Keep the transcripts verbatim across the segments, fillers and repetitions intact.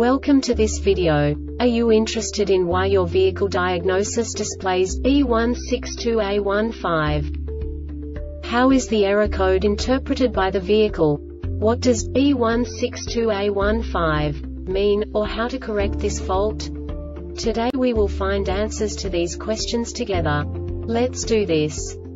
Welcome to this video. Are you interested in why your vehicle diagnosis displays B one six two A one five? How is the error code interpreted by the vehicle? What does B one six two A one five mean, or how to correct this fault? Today we will find answers to these questions together. Let's do this.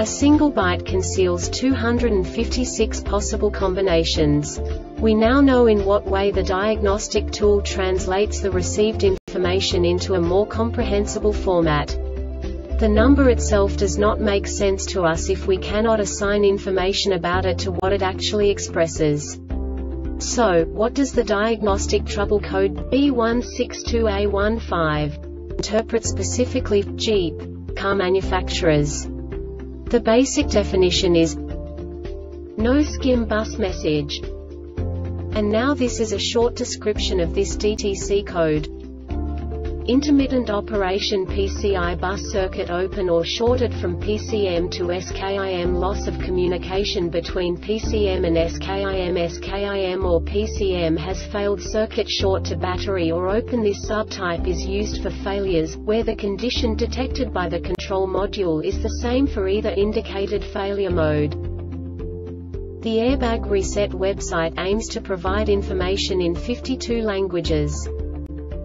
A single byte conceals two hundred fifty-six possible combinations. We now know in what way the diagnostic tool translates the received information into a more comprehensible format. The number itself does not make sense to us if we cannot assign information about it to what it actually expresses. So, what does the diagnostic trouble code B one six two A one five interpret specifically for Jeep car manufacturers? The basic definition is no skim bus message. And now this is a short description of this D T C code. Intermittent operation P C I bus circuit open or shorted from P C M to S K I M. Loss of communication between P C M and S K I M. S K I M or P C M has failed. Circuit short to battery or open. This subtype is used for failures where the condition detected by the control module is the same for either indicated failure mode. The Airbag Reset website aims to provide information in fifty-two languages.